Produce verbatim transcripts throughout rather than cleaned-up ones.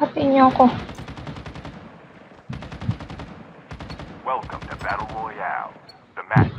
Hatiin niyo ako. Welcome to Battle Royale. The match.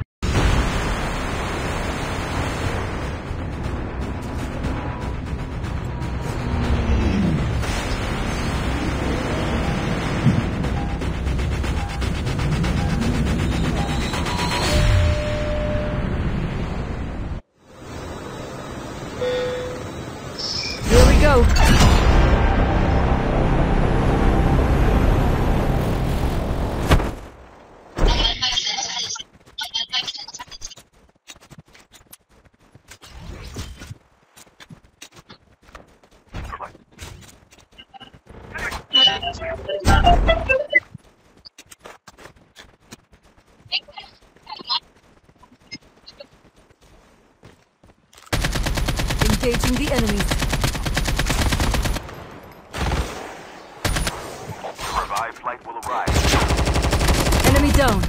Engaging the enemies. Revived flight will arrive. Enemy down.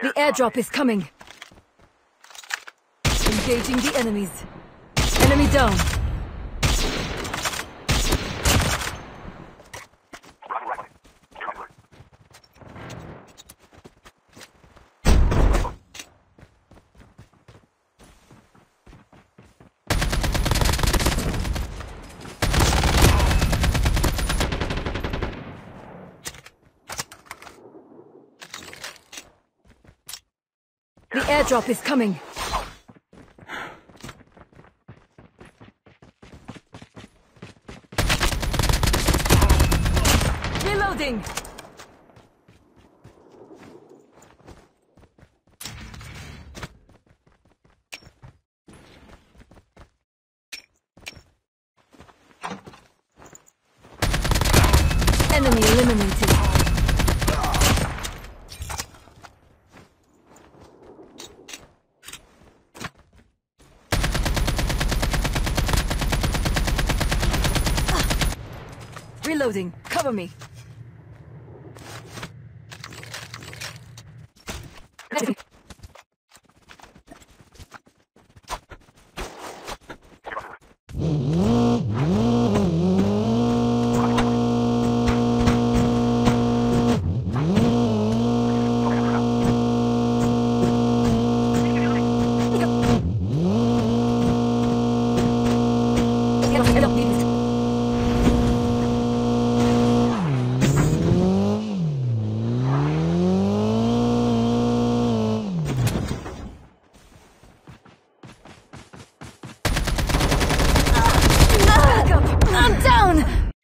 The airdrop is coming. Engaging the enemies. Enemy down. The airdrop is coming. Reloading. Enemy eliminated. Reloading. Cover me.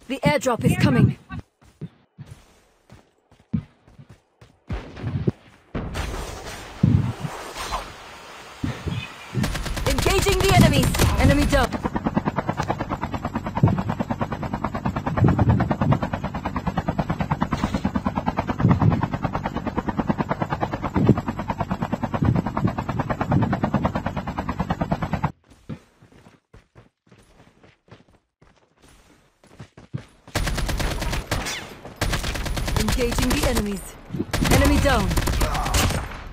The airdrop is coming. Engaging the enemies. Enemy down. Engaging the enemies. Enemy down.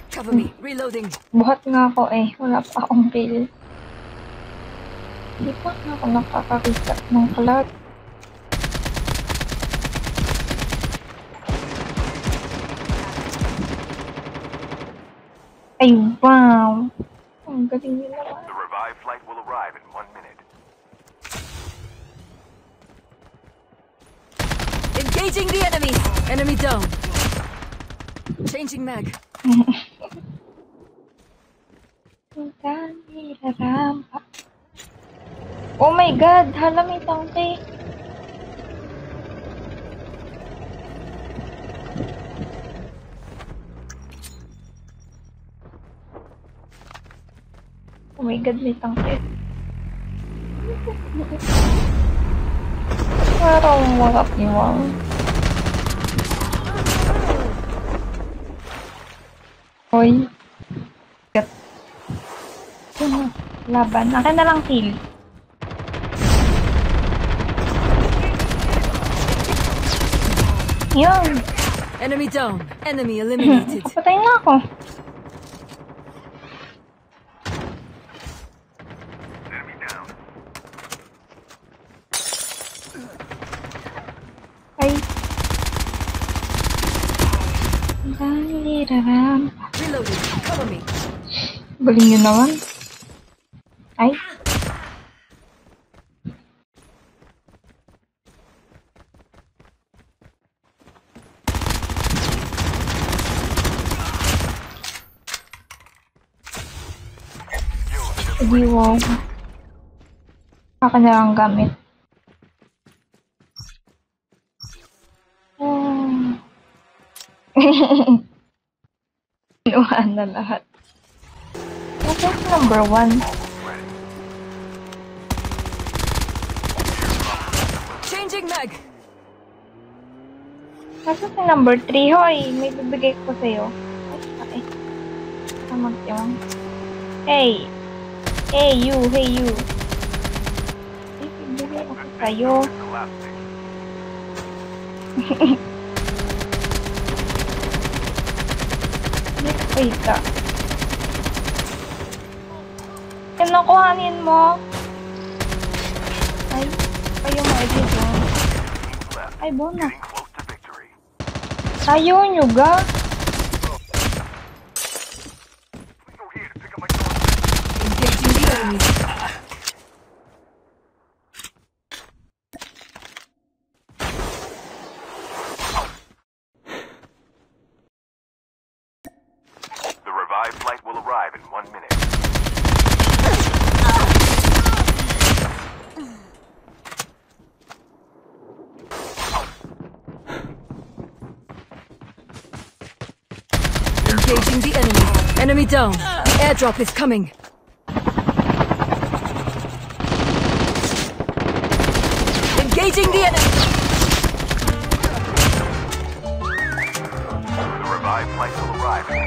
Cover me. Reloading. Buhat nga ako eh. Wala pa akong pill. Hindi pa nga ako nakakakita ng cloud. Ay, wow. Ang galing nila. The revived flight will arrive in one minute. Engaging the enemy! Enemy down! Changing mag. Oh my god! Halam itong kay. Oh my god, may tangke. I don't want up you all. Oy. Gat. Laban. Akin na lang kill. Yun. Enemy down. Enemy eliminated. Patay na ako. Baling yun naman. Ay. Hindi wow. Saka na lang gamit. Oh. Inuhaan na lahat. That's number one. Changing mag. Nasa si number three, hoy. May bibigay ko sa'yo. Ay, ay. Tamag yun. Hey. Hey, you. Hey, you. May bibigay ko sa'yo. Let's wait ka. Nakuhanin mo. Ay, ay yung I D doon. Ay, bona. Ayaw nyo ga. The revived flight will arrive in one minute. Engaging the enemy. Enemy down. The airdrop is coming. Engaging the enemy. The revived flight will arrive in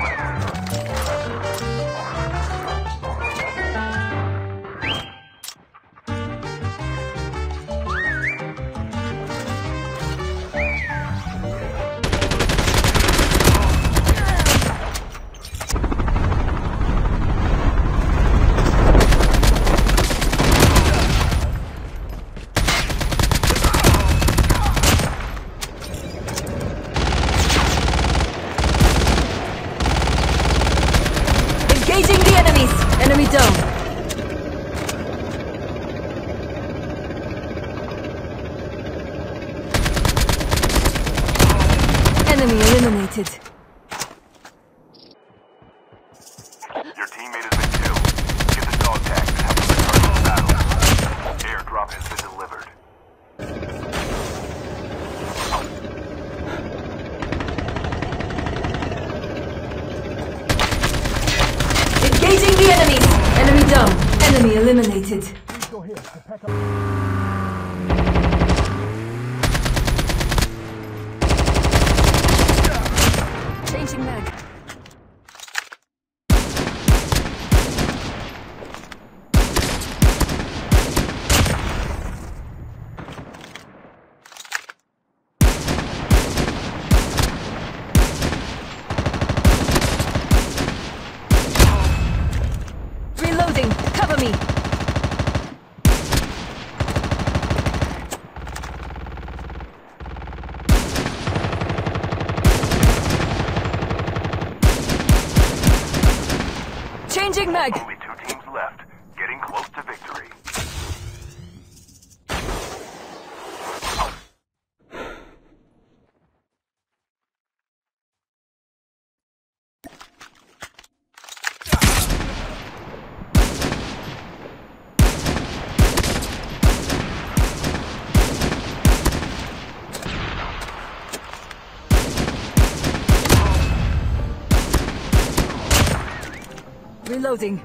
enemy eliminated. Your teammate has been killed. Get the dog tag and help them return to battle. Airdrop has been delivered. Engaging the enemy. Enemy down. Enemy eliminated. Please go here to pack up. Reloading, cover me. Changing mag. Only two teams left, getting close to victory. Reloading.